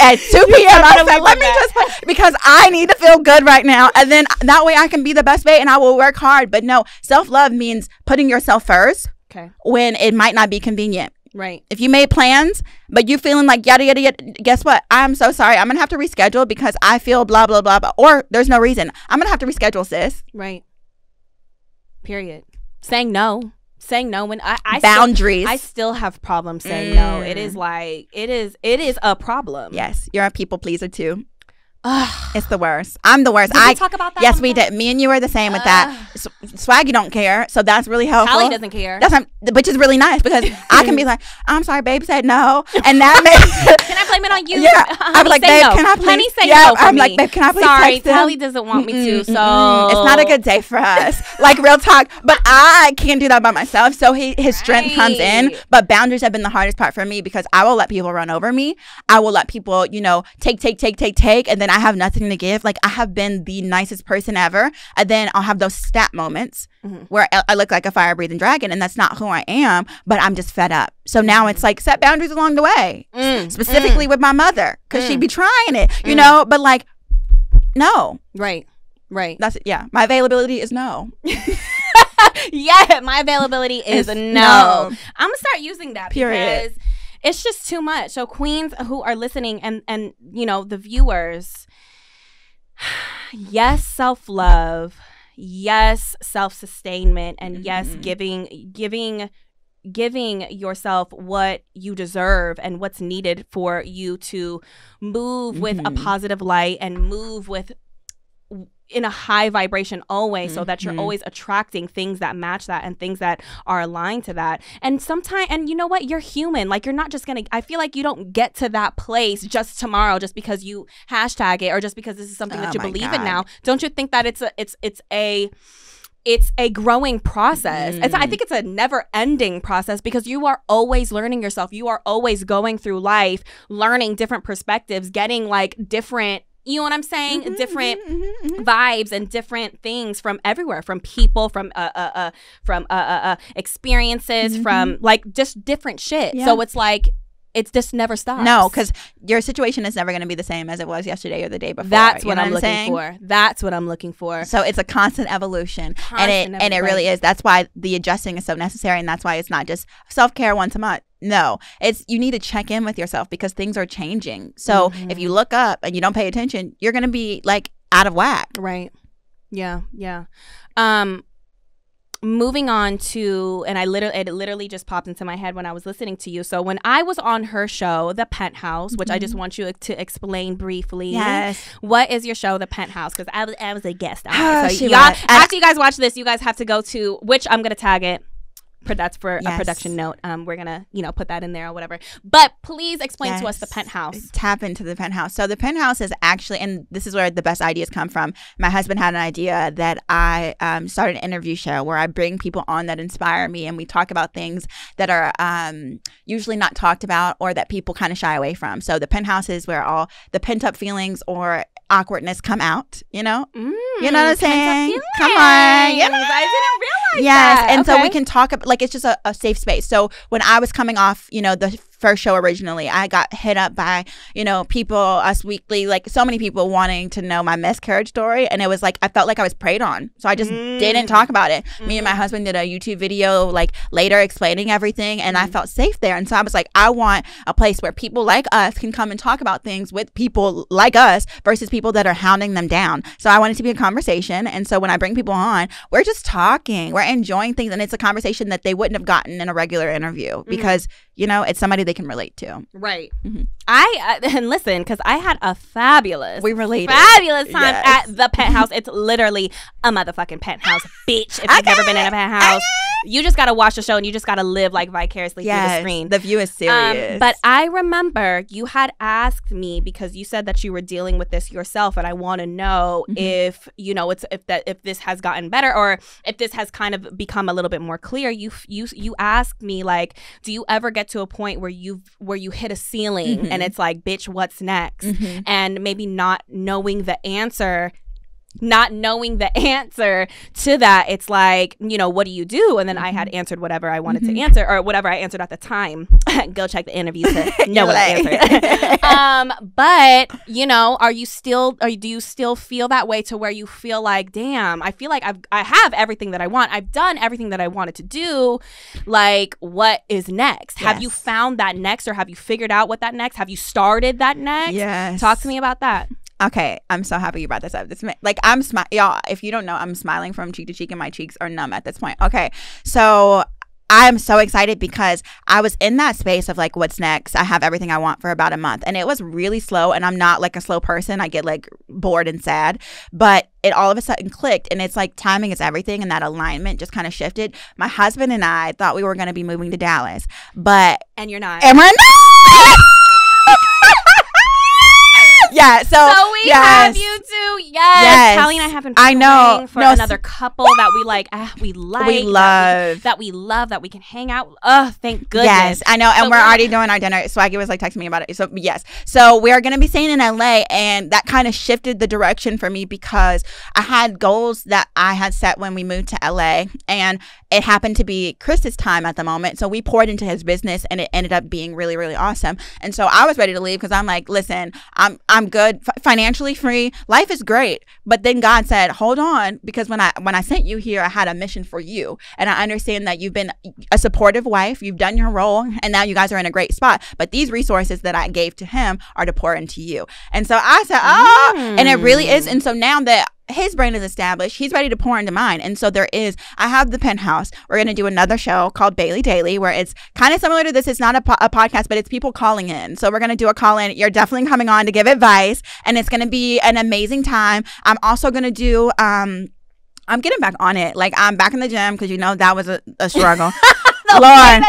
At 2 p.m. I said, let me just, because I need to feel good right now. And then that way I can be the best babe and I will work hard. But no, self-love means putting yourself first when it might not be convenient. Right. If you made plans, but you feeling like yada, yada, yada, guess what? I'm so sorry. I'm going to have to reschedule because I feel blah, blah, blah, blah. Or there's no reason. I'm going to have to reschedule, sis. Right. Period. Saying no. Saying no when I boundaries. I still have problems saying no. It is like, it is a problem. Yes. You're a people pleaser too. It's the worst. I'm the worst. Did we talk about that? Yes, we did. Me and you are the same with that. Swaggy don't care, so that's really helpful. Tally doesn't care. That's which is really nice because I can be like, I'm sorry, babe said no, and that makes. Can I blame it on you? Yeah, I'm like, babe, no. Can I please? Honey, say no for I'm me. Like, babe, can I please? Sorry, text Tally him? Doesn't want me to. So it's not a good day for us. Like real talk, but I can't do that by myself. So his strength comes in. But boundaries have been the hardest part for me because I will let people run over me. I will let people, you know, take, and then I have nothing to give. Like I have been the nicest person ever, and then I'll have those stat moments where I look like a fire breathing dragon, and that's not who I am, but I'm just fed up. So now it's like set boundaries along the way, specifically with my mother, because she'd be trying it, you know, but like no. Right That's it. Yeah, my availability is no. Yeah, my availability is no. I'm gonna start using that period. It's just too much. So queens who are listening and you know, the viewers, yes, self-love, yes, self-sustainment, and yes, giving yourself what you deserve and what's needed for you to move with a positive light and move with in a high vibration always, so that you're always attracting things that match that and things that are aligned to that. And sometimes, and you know what, you're human. Like you're not just gonna, I feel like you don't get to that place just tomorrow just because you hashtag it or just because this is something that you believe in now. Don't you think that it's a growing process? And so I think it's a never ending process because you are always learning yourself. You are always going through life, learning different perspectives, getting like different, you know what I'm saying? Different vibes and different things from everywhere, from people, from experiences, from like just different shit. Yeah. So it's like it's just never stops. No, because your situation is never going to be the same as it was yesterday or the day before. That's what I'm looking for. That's what I'm looking for. So it's a constant evolution, and it really is. That's why the adjusting is so necessary, and that's why it's not just self-care once a month. No, it's you need to check in with yourself because things are changing. So if you look up and you don't pay attention, you're going to be like out of whack. Right. Yeah. Yeah. Moving on to, and it literally just popped into my head when I was listening to you. So when I was on her show, The Penthouse, which I just want you to explain briefly. Yes. What is your show, The Penthouse? Because I was a guest on it. So after you guys watch this, you guys have to go to, which I'm going to tag it. That's for a production note. We're gonna, you know, put that in there or whatever. But please explain to us The Penthouse. Tap into The Penthouse. So The Penthouse is actually, and this is where the best ideas come from. My husband had an idea that I started an interview show where I bring people on that inspire me, and we talk about things that are usually not talked about or that people kind of shy away from. So The Penthouse is where all the pent up feelings or awkwardness come out, you know? You know what I'm saying? Come on. You know? I didn't realize that. Yes, and so we can talk about, like, it's just a safe space. So when I was coming off, you know, the first show originally, I got hit up by, you know, people, Us Weekly, like so many people wanting to know my miscarriage story. And it was like, I felt like I was preyed on. So I just didn't talk about it. Me and my husband did a YouTube video like later explaining everything, and I felt safe there. And so I was like, I want a place where people like us can come and talk about things with people like us versus people that are hounding them down. So I want it to be a conversation. And so when I bring people on, we're just talking, we're enjoying things. And it's a conversation that they wouldn't have gotten in a regular interview because, you know, it's somebody they can relate to. Right. And listen, because I had a fabulous time at The Penthouse. It's literally a motherfucking penthouse, bitch. If you've never been in a penthouse, you just got to watch the show and you just got to live like vicariously through the screen. The view is serious. But I remember you had asked me because you said that you were dealing with this yourself, and I want to know if, you know, if this has gotten better or if this has kind of become a little bit more clear. You asked me, like, do you ever get to a point where where you hit a ceiling and it's like, bitch, what's next? And maybe not knowing the answer. Not knowing the answer to that, it's like, you know, what do you do? And then I had answered whatever I wanted to answer, or whatever I answered at the time. Go check the interview to know what I answered. But, you know, do you still feel that way to where you feel like, damn, I feel like I have everything that I want. I've done everything that I wanted to do. Like, what is next? Yes. Have you found that next, or have you figured out what that next? Have you started that next? Yes. Talk to me about that. Okay, I'm so happy you brought this up. This, like, I'm smiling, y'all. If you don't know, I'm smiling from cheek to cheek, and my cheeks are numb at this point. Okay, so I'm so excited because I was in that space of like, what's next? I have everything I want for about a month, and it was really slow. And I'm not like a slow person; I get like bored and sad. But it all of a sudden clicked, and it's like timing is everything, and that alignment just kind of shifted. My husband and I thought we were going to be moving to Dallas, and you're not, and we're not. Yeah, so we have you two. Yes. Tally and I have been praying for another couple that we like. We love. That we can hang out. Oh, thank goodness. Yes, I know. And so we're already doing our dinner. Swaggy was like texting me about it. So, yes. So we're going to be staying in LA. And that kind of shifted the direction for me because I had goals that I had set when we moved to LA. And it happened to be Chris's time at the moment. So we poured into his business and it ended up being really, really awesome. And so I was ready to leave because I'm like, listen, I'm good, financially free, life is great. But then God said, hold on, because when I sent you here, I had a mission for you, and I understand that you've been a supportive wife, you've done your role, and now you guys are in a great spot, but these resources that I gave to him are to pour into you. And so I said, oh, and it really is. And so now that his brain is established, he's ready to pour into mine. And so I have the penthouse. We're going to do another show called Bailey Daily, where it's kind of similar to this. It's not a podcast, but it's people calling in. So we're going to do a call in. You're definitely coming on to give advice, and it's going to be an amazing time. I'm also going to do, I'm getting back on it. Like, I'm back in the gym because, you know, that was a struggle. Lord,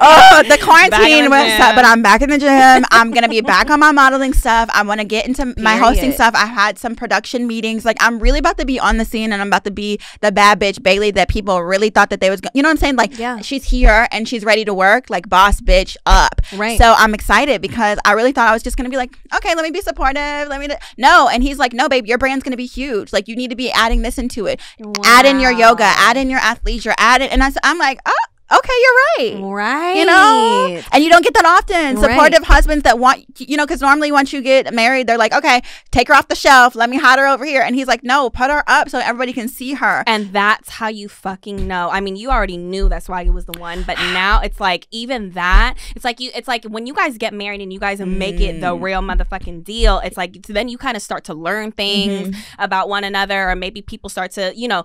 oh, the quarantine was tough, but I'm back in the gym. I'm gonna be back on my modeling stuff. I want to get into my hosting stuff. I had some production meetings. Like, I'm really about to be on the scene, and I'm about to be the bad bitch Bailey that people really thought that they was. You know what I'm saying? Like, she's here and she's ready to work. Like, boss bitch up. Right. So I'm excited because I really thought I was just gonna be like, okay, let me be supportive. No, and he's like, no, babe, your brand's gonna be huge. Like, you need to be adding this into it. Wow. Add in your yoga. Add in your athleisure. Add it. And I'm like, oh. Okay, you're right. You know? And you don't get that often. Supportive husbands that want, you know, because normally once you get married, they're like, okay, take her off the shelf. Let me hide her over here. And he's like, no, put her up so everybody can see her. And that's how you fucking know. I mean, you already knew that's why he was the one. But now it's like, even that, it's like when you guys get married and you guys make it the real motherfucking deal, it's like, then you kind of start to learn things about one another, or maybe people start to, you know,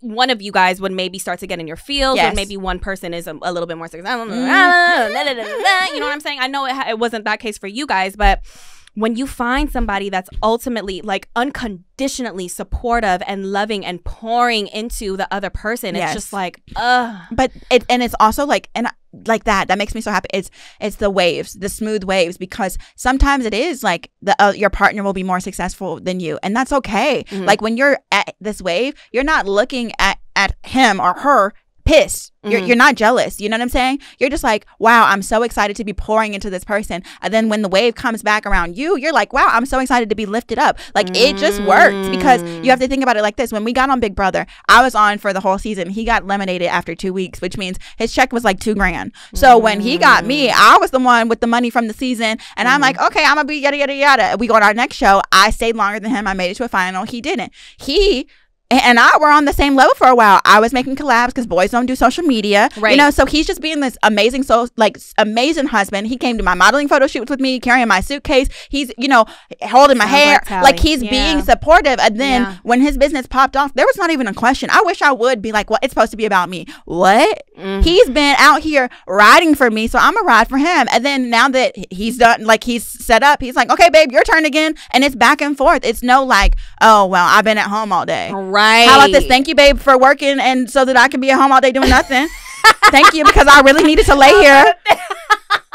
one of you guys would maybe start to get in your field, or maybe one person is a little bit more successful. You know what I'm saying? I know it wasn't that case for you guys, but when you find somebody that's ultimately like unconditionally supportive and loving and pouring into the other person, it's just like, but it's also like, and like that makes me so happy. It's the waves, the smooth waves, because sometimes it is like your partner will be more successful than you, and that's okay. Like, when you're at this wave, you're not looking at him or her pissed. You're not jealous. You know what I'm saying? You're just like, wow, I'm so excited to be pouring into this person. And then when the wave comes back around you, you're like, wow, I'm so excited to be lifted up. Like, it just worked, because you have to think about it like this. When we got on Big Brother, I was on for the whole season. He got eliminated after 2 weeks, which means his check was like $2,000. So when he got me, I was the one with the money from the season. And I'm like, okay, I'm going to be yada, yada, yada. We go on our next show. I stayed longer than him. I made it to a final. He didn't. He and I were on the same level for a while. I was making collabs because boys don't do social media, right? You know, so he's just being this amazing, amazing husband. He came to my modeling photo shoots with me, carrying my suitcase. He's, you know, holding my hair, like he's being supportive. And then when his business popped off, there was not even a question. I wish I would be like, well, it's supposed to be about me. What? He's been out here riding for me, so I'm a ride for him. And then now that he's done, like he's set up, he's like, okay, babe, your turn again, and it's back and forth. It's no like, oh well, I've been at home all day. Right. How about this? Thank you, babe, for working, and so that I can be at home all day doing nothing. Thank you, because I really needed to lay here.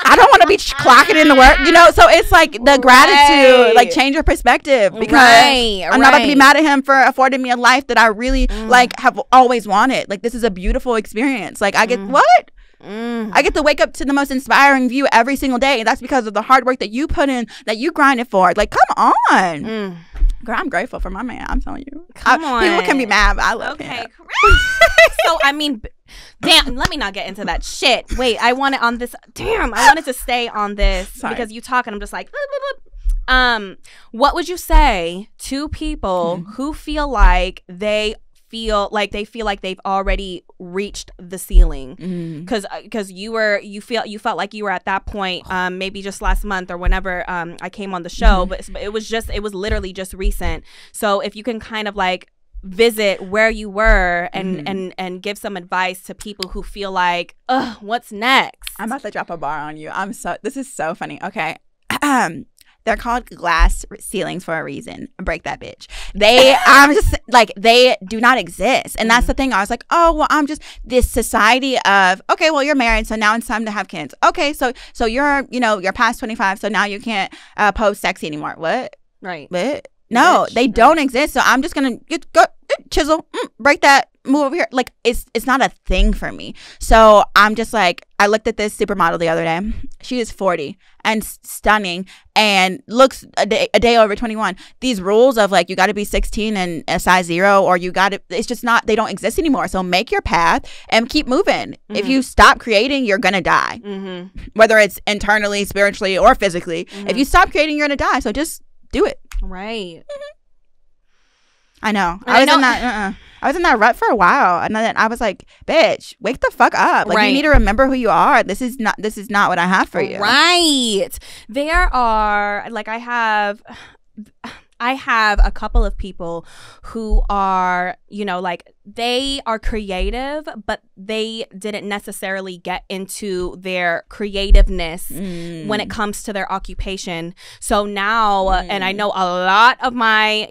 I don't want to be clocking in the work, you know. So it's like the gratitude, like, change your perspective, because I'm not about to be mad at him for affording me a life that I really like have always wanted. Like, this is a beautiful experience. Like, I get what? I get to wake up to the most inspiring view every single day, and that's because of the hard work that you put in, that you grinded for. Like, come on. Girl, I'm grateful for my man. I'm telling you. Come on. People can be mad, but I love him. Chris. So, I mean, damn, let me not get into that shit. Wait, I wanted on this. Damn, I wanted to stay on this because you talk and I'm just like, what would you say to people who feel like they've already reached the ceiling? Because you felt like you were at that point, maybe just last month or whenever I came on the show, but it was literally just recent. So if you can kind of like visit where you were and give some advice to people who feel like, ugh, what's next? I'm about to drop a bar on you. This is so funny. Okay. They're called glass ceilings for a reason. Break that bitch. I'm just like, they do not exist. And that's the thing. I was like, oh, well, I'm just this society of, okay, well, you're married, so now it's time to have kids. Okay, so you're, you know, you're past 25, so now you can't post sexy anymore. What? Right. What? No, bitch. They don't exist. So I'm just going to go chisel, break that, move over here. Like, it's not a thing for me. So I'm just like, I looked at this supermodel the other day. She is 40 and stunning and looks a day over 21. These rules of like, you got to be 16 and a size 0, or you got to, it's just not, they don't exist anymore. So make your path and keep moving. If you stop creating, you're going to die. Whether it's internally, spiritually, or physically. If you stop creating, you're going to die. So just do it. Right. I know. I was in that rut for a while, and then I was like, "Bitch, wake the fuck up! Like, you need to remember who you are. This is not what I have for you." Right. There are, like, I have a couple of people who are, you know, like, they are creative, but they didn't necessarily get into their creativeness when it comes to their occupation. So now, and I know a lot of my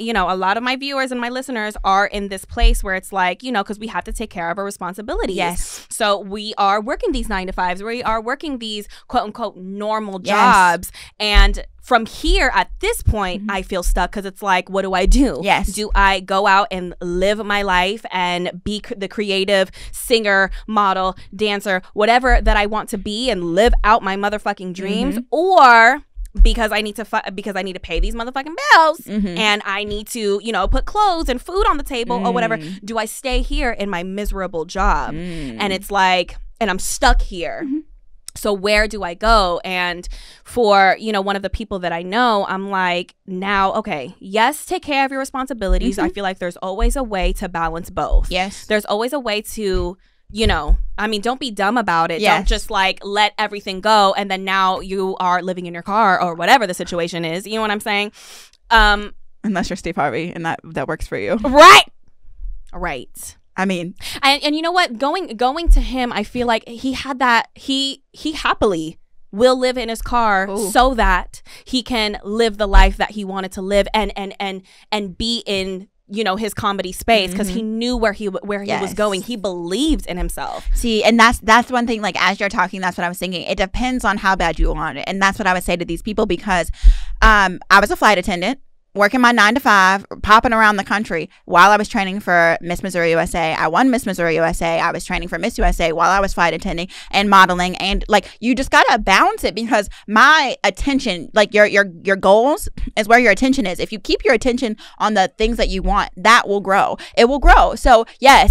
viewers and my listeners are in this place where it's like, you know, because we have to take care of our responsibilities. Yes. So we are working these 9-to-5s. We are working these quote unquote normal jobs. And from here, at this point, I feel stuck because it's like, what do I do? Yes. Do I go out and live my life and be the creative singer, model, dancer, whatever that I want to be, and live out my motherfucking dreams? Or because I need to pay these motherfucking bills and I need to, you know, put clothes and food on the table or whatever, do I stay here in my miserable job? And it's like, and I'm stuck here. So where do I go? And for, you know, one of the people that I know, I'm like, now, okay, yes, take care of your responsibilities. I feel like there's always a way to balance both. Yes. There's always a way to, you know, I mean, don't be dumb about it. Yes. Don't just like let everything go. And then now you are living in your car or whatever the situation is. You know what I'm saying? Unless you're Steve Harvey and that works for you. Right. Right. I mean, and you know what, going to him, I feel like he had that, he happily will live in his car so that he can live the life that he wanted to live and be in, you know, his comedy space, because he knew where he was going. He believed in himself. See, and that's one thing, like, as you're talking, that's what I was thinking. It depends on how bad you want it. And that's what I would say to these people, because I was a flight attendant, working my 9-to-5, popping around the country while I was training for Miss Missouri USA. I won Miss Missouri USA. I was training for Miss USA while I was flight attending and modeling. And like, you just gotta balance it, because my attention, like your goals is where your attention is. If you keep your attention on the things that you want, that will grow. It will grow. So yes,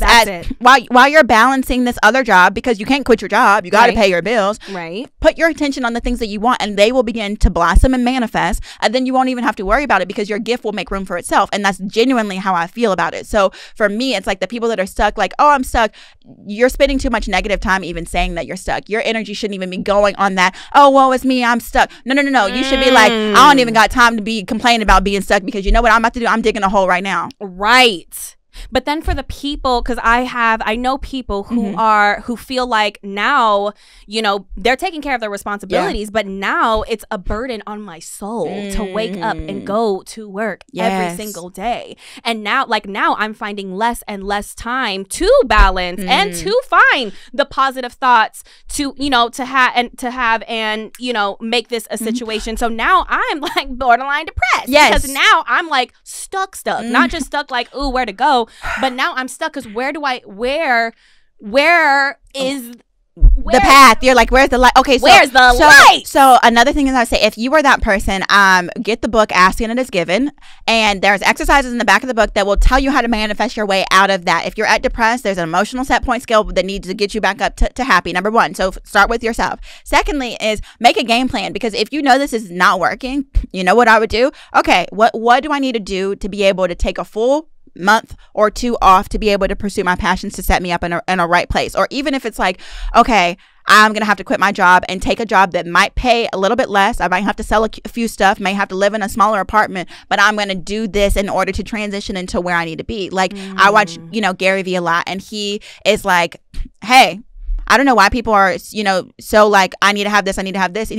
while you're balancing this other job, because you can't quit your job, you gotta pay your bills. Right. Put your attention on the things that you want, and they will begin to blossom and manifest. And then you won't even have to worry about it, because your gift will make room for itself. And that's genuinely how I feel about it. So for me, it's like the people that are stuck, like, oh, I'm stuck. You're spending too much negative time even saying that you're stuck. Your energy shouldn't even be going on that. Oh, woe is me, I'm stuck. No, no, no, no. You should be like, I don't even got time to be complaining about being stuck, because you know what I'm about to do? I'm digging a hole right now. Right. But then for the people, because I know people who who feel like now, you know, they're taking care of their responsibilities, but now it's a burden on my soul to wake up and go to work every single day. And now, like, now I'm finding less and less time to balance and to find the positive thoughts to, you know, to have and, you know, make this a situation. So now I'm like borderline depressed. Yes. Because now I'm like stuck, not just stuck like, ooh, where to go? But now I'm stuck, because where do I, where is the path. You're like, where's the light? Okay, so where's the light? So another thing is, I say, if you are that person, get the book Asking It Is Given, and there's exercises in the back of the book that will tell you how to manifest your way out of that. If you're at depressed, there's an emotional set point skill that needs to get you back up to happy. Number one, so start with yourself. Secondly is make a game plan, because if you know this is not working, you know what I would do? Okay, what do I need to do to be able to take a full month or two off to be able to pursue my passions to set me up in a right place? Or even if it's like, okay, I'm gonna have to quit my job and take a job that might pay a little bit less. I might have to sell a few stuff, may have to live in a smaller apartment, but I'm gonna do this in order to transition into where I need to be. Like, I watch, Gary Vee a lot, and he is like, hey, I don't know why people are, so like, I need to have this. And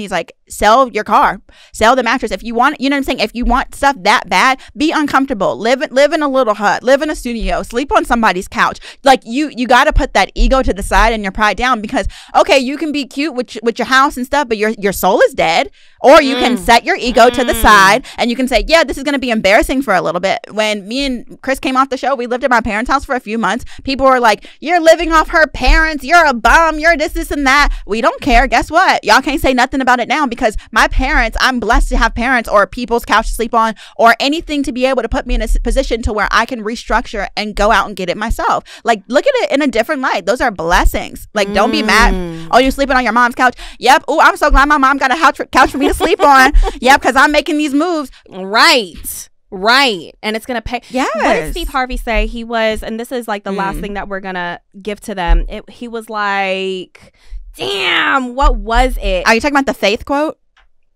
he's like, sell your car, sell the mattress. If you want, you know what I'm saying? If you want stuff that bad, be uncomfortable, live in a little hut, live in a studio, sleep on somebody's couch. Like, you got to put that ego to the side and your pride down, because, okay, you can be cute with your house and stuff, but your soul is dead. Or you can set your ego to the side, and you can say, yeah, this is going to be embarrassing for a little bit. When me and Chris came off the show, we lived at my parents' house for a few months. People were like, you're living off her parents, you're a bum, you're this and that. We don't care. Guess what? Y'all can't say nothing about it now, because my parents, I'm blessed to have parents or people's couch to sleep on or anything to be able to put me in a position to where I can restructure and go out and get it myself. Like, look at it in a different light. Those are blessings. Like, don't be mad. Oh, you're sleeping on your mom's couch. Yep. Oh, I'm so glad my mom got a couch for me to sleep on. Yep, because I'm making these moves. Right. Right. And it's going to pay. Yes. What did Steve Harvey say? He was, and this is like the last thing that we're going to give to them. He was like, damn, what was it? Are you talking about the faith quote?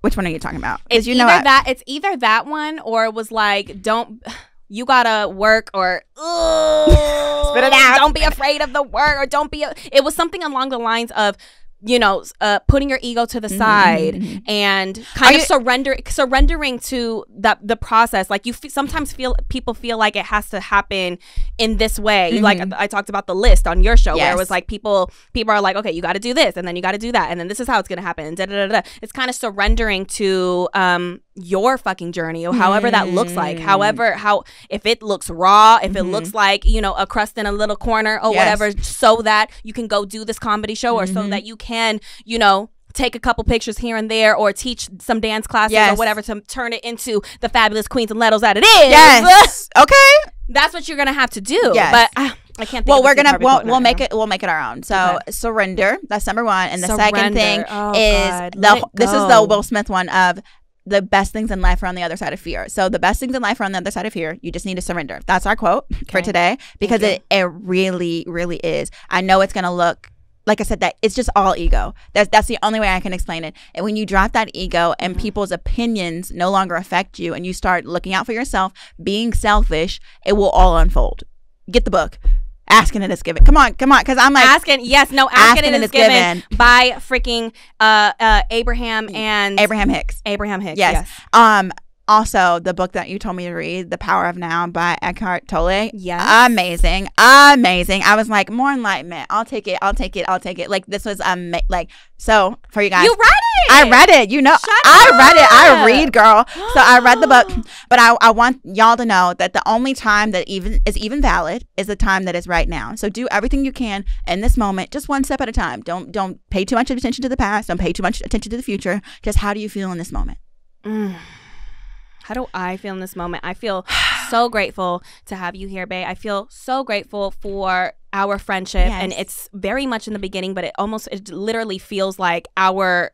Which one are you talking about? It's, it's either that one, or it was like, you gotta work, or spit it out. Don't be afraid of the work, or don't be, it was something along the lines of, putting your ego to the side and kind of surrendering to the process. Like, sometimes people feel like it has to happen in this way. Like, I talked about the list on your show, where it was like, people are like, okay, you got to do this, and then you got to do that, and then this is how it's going to happen. Da, da, da, da. It's kind of surrendering to your fucking journey, or however that looks like. If it looks raw, if it looks like, a crust in a little corner, or whatever, so that you can go do this comedy show, or so that you can, take a couple pictures here and there, or teach some dance classes or whatever, to turn it into the fabulous Queens N Lettos that it is. Yes. Okay. That's what you're going to have to do. Yes. But I can't think of we'll make it our own. So surrender. That's number one. And the second thing is this is the Will Smith one of, the best things in life are on the other side of fear. So the best things in life are on the other side of fear. You just need to surrender. That's our quote for today, because it really, really is. I know it's going to look, like I said, that it's just all ego. That's the only way I can explain it. And when you drop that ego and people's opinions no longer affect you, and you start looking out for yourself, being selfish, it will all unfold. Get the book. Asking It Is Given. Come on. Because I'm like, Asking It Is Given by freaking Abraham Hicks. Abraham Hicks. Yes. Also, the book that you told me to read, The Power of Now by Eckhart Tolle. Yeah. Amazing. I was like, more enlightenment. I'll take it. Like, this was like, so for you guys. You read it. I read it. I read, girl. So I read the book. But I want y'all to know that the only time that is even valid is the time that is right now. So do everything you can in this moment, just one step at a time. Don't pay too much attention to the past. Don't pay too much attention to the future. Just how do you feel in this moment? How do I feel in this moment? I feel so grateful to have you here, Bay. I feel so grateful for our friendship. Yes. And it's very much in the beginning, but it literally feels like our,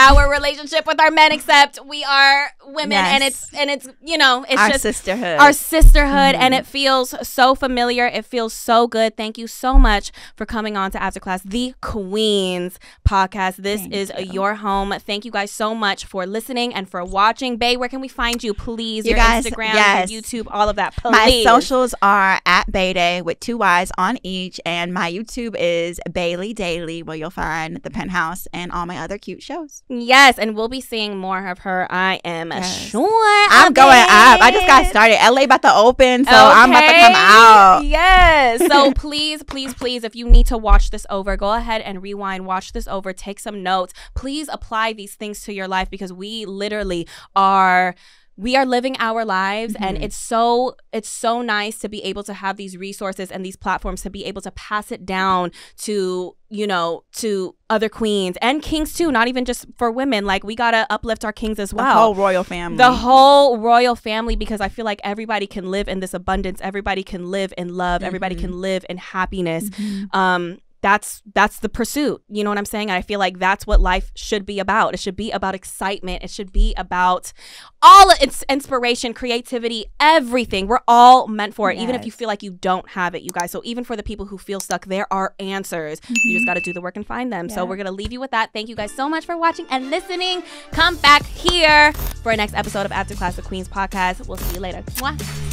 our relationship with our men, except we are women. Yes. and it's our just sisterhood. Our sisterhood. And it feels so familiar. It feels so good. Thank you so much for coming on to After Class, the Queens podcast. This is your home. Thank you guys so much for listening and for watching. Bay, where can we find you, please? Your guys, Instagram, your YouTube, all of that, please. My socials are @BayDay with 2 Y's on each, and my YouTube is Bailey Daily, where you'll find The Penthouse and all my other cute shows. Yes, and we'll be seeing more of her. I am sure. I'm going up. I just got started. LA about to open, so I'm about to come out. Yes. So please, please, please, if you need to watch this over, go ahead and rewind, watch this over, take some notes. Please apply these things to your life, because we literally are we are living our lives, mm-hmm. and it's so nice to be able to have these resources and these platforms to be able to pass it down to, you know, to other queens and kings too, not even just for women. Like, we gotta uplift our kings as well. The whole royal family. The whole royal family, because I feel like everybody can live in this abundance. Everybody can live in love. Mm-hmm. Everybody can live in happiness. Mm-hmm. That's the pursuit. You know what I'm saying? And I feel like that's what life should be about. It should be about excitement. It should be about all its inspiration, creativity, everything. We're all meant for it. Yes. Even if you feel like you don't have it, you guys. So even for the people who feel stuck, there are answers. Mm-hmm. You just got to do the work and find them. Yeah. So we're going to leave you with that. Thank you guys so much for watching and listening. Come back here for our next episode of After Class, the Queens podcast. We'll see you later. Mwah.